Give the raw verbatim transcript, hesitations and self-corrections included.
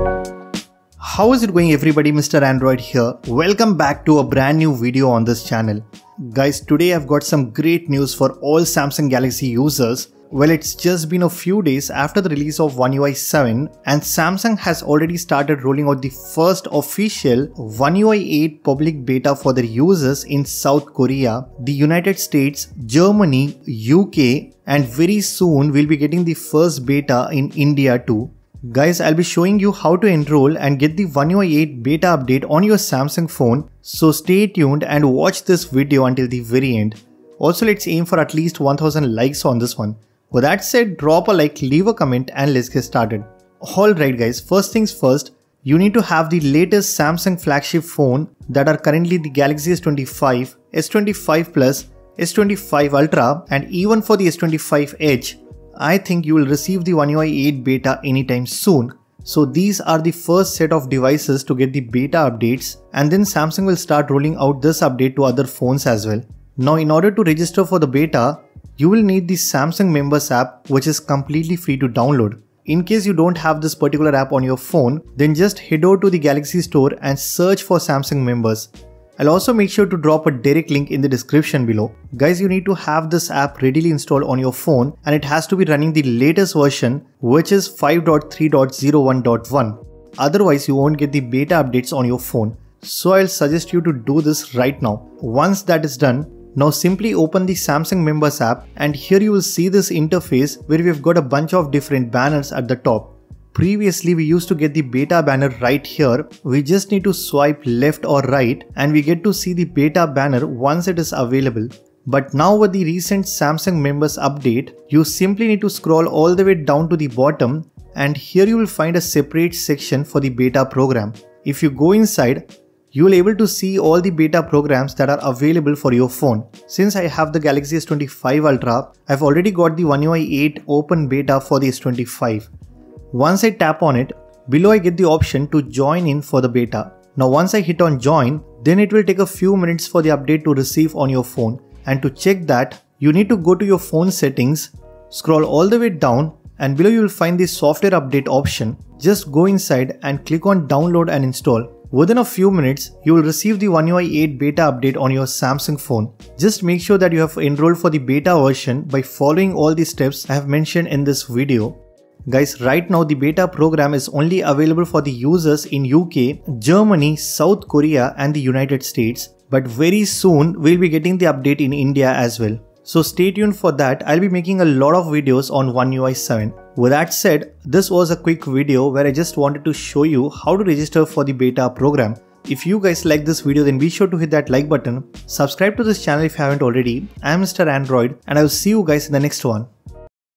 How is it going everybody, Mister Android here. Welcome back to a brand new video on this channel. Guys, today I've got some great news for all Samsung Galaxy users. Well, it's just been a few days after the release of One U I seven and Samsung has already started rolling out the first official One U I eight public beta for their users in South Korea, the United States, Germany, U K, and very soon we'll be getting the first beta in India too. Guys, I'll be showing you how to enroll and get the One U I eight beta update on your Samsung phone, so stay tuned and watch this video until the very end. Also, let's aim for at least one thousand likes on this one. With that said, drop a like, leave a comment and let's get started. Alright guys, first things first, you need to have the latest Samsung flagship phone that are currently the Galaxy S twenty-five, S twenty-five Plus, S twenty-five Ultra and even for the S twenty-five Edge. I think you will receive the One U I eight beta anytime soon. So these are the first set of devices to get the beta updates, and then Samsung will start rolling out this update to other phones as well. Now in order to register for the beta, you will need the Samsung Members app, which is completely free to download. In case you don't have this particular app on your phone, then just head over to the Galaxy Store and search for Samsung Members. I'll also make sure to drop a direct link in the description below. Guys, you need to have this app readily installed on your phone and it has to be running the latest version, which is five point three point oh one point one. Otherwise, you won't get the beta updates on your phone. So I'll suggest you to do this right now. Once that is done, now simply open the Samsung Members app and here you will see this interface where we've got a bunch of different banners at the top. Previously we used to get the beta banner right here. We just need to swipe left or right and we get to see the beta banner once it is available. But now with the recent Samsung Members update, you simply need to scroll all the way down to the bottom and here you will find a separate section for the beta program. If you go inside, you will able to see all the beta programs that are available for your phone. Since I have the Galaxy S twenty-five Ultra, I've already got the One U I eight open beta for the S twenty-five. Once I tap on it, below I get the option to join in for the beta. Now once I hit on join, then it will take a few minutes for the update to receive on your phone. And to check that, you need to go to your phone settings, scroll all the way down and below you will find the software update option. Just go inside and click on download and install. Within a few minutes, you will receive the One U I eight beta update on your Samsung phone. Just make sure that you have enrolled for the beta version by following all the steps I have mentioned in this video. Guys, right now the beta program is only available for the users in U K, Germany, South Korea and the United States. But very soon, we'll be getting the update in India as well. So stay tuned for that. I'll be making a lot of videos on One U I seven. With that said, this was a quick video where I just wanted to show you how to register for the beta program. If you guys like this video, then be sure to hit that like button. Subscribe to this channel if you haven't already. I'm Mister Android and I'll see you guys in the next one.